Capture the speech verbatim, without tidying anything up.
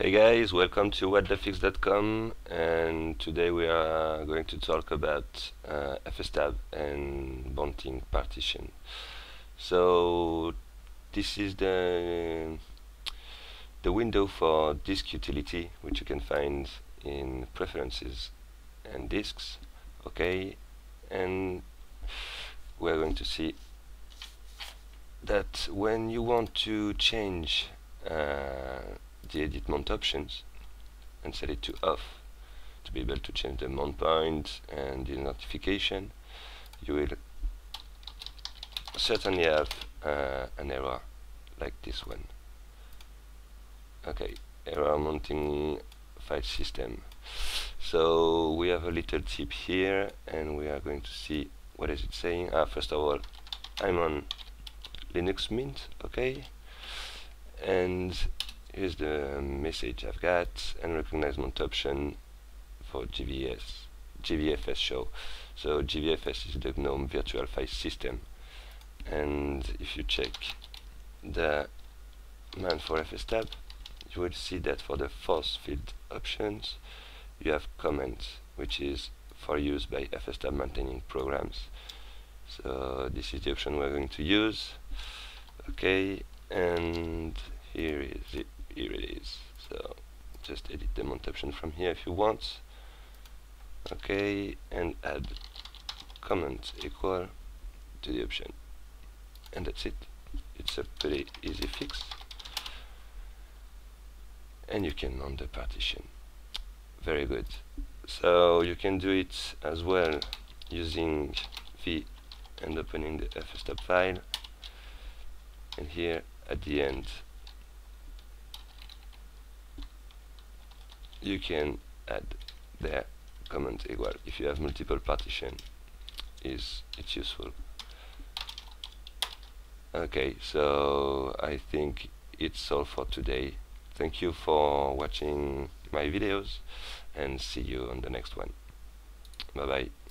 Hey guys, welcome to What The Fix dot com, and today we are going to talk about uh, fstab and mounting partition. So this is the the window for disk utility, which you can find in preferences and disks. Okay, and we are going to see that when you want to change uh, the edit mount options and set it to off to be able to change the mount point and the notification, you will certainly have uh, an error like this one. Okay, error mounting file system. So we have a little tip here and we are going to see what is it saying. Ah, first of all, I'm on Linux Mint, okay, and here's the message I've got: and recognize mount option for G V S G V F S show. So G V F S is the Gnome Virtual File System, and if you check the man for fstab, you will see that for the force field options you have comments, which is for use by fstab maintaining programs. So this is the option we're going to use. Okay, and here is it. Here it is. So just edit the mount option from here if you want. Okay, and add comment equal to the option, and that's it. It's a pretty easy fix, and you can mount the partition. Very good. So you can do it as well using v and opening the fstab file, and here at the end you can add the comment equal. If you have multiple partition, is it's useful. Okay, so I think it's all for today. Thank you for watching my videos, and see you on the next one. Bye bye.